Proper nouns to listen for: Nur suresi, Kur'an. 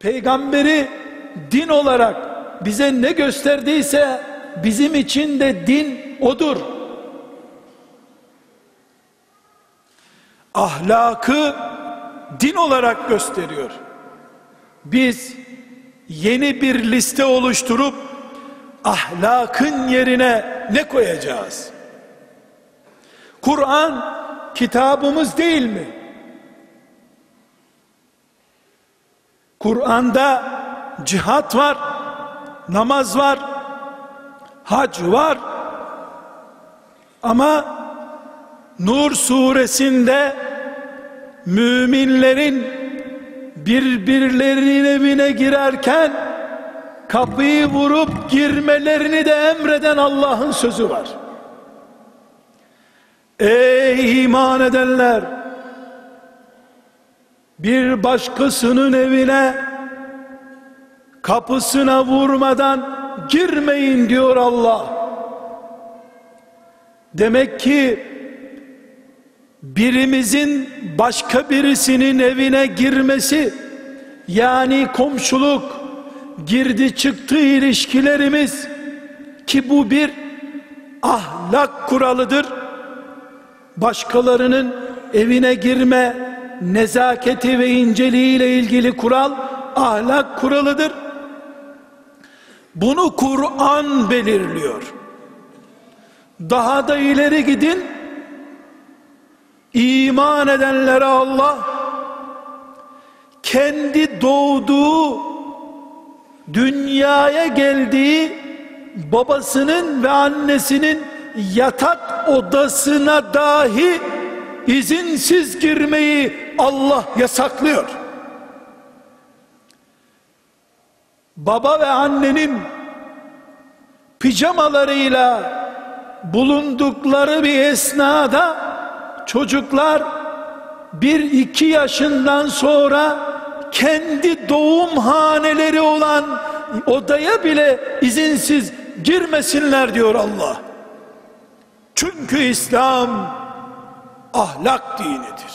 Peygamberi din olarak bize ne gösterdiyse bizim için de din odur. Ahlakı din olarak gösteriyor. Biz yeni bir liste oluşturup ahlakın yerine ne koyacağız? Kur'an kitabımız değil mi? Kur'an'da cihat var, namaz var, hac var. Ama Nur suresinde müminlerin birbirlerinin evine girerken kapıyı vurup girmelerini de emreden Allah'ın sözü var. Ey iman edenler! Bir başkasının evine kapısına vurmadan girmeyin diyor Allah. Demek ki birimizin başka birisinin evine girmesi, yani komşuluk, girdi çıktı ilişkilerimiz, ki bu bir ahlak kuralıdır. Başkalarının evine girme nezaketi ve inceliğiyle ilgili kural ahlak kuralıdır. Bunu Kur'an belirliyor. Daha da ileri gidin. İman edenlere Allah kendi doğduğu, dünyaya geldiği babasının ve annesinin yatak odasına dahi izinsiz girmeyi Allah yasaklıyor. Baba ve annenin pijamalarıyla bulundukları bir esnada çocuklar 1-2 yaşından sonra kendi doğum haneleri olan odaya bile izinsiz girmesinler diyor Allah. Çünkü İslam ahlak dinidir.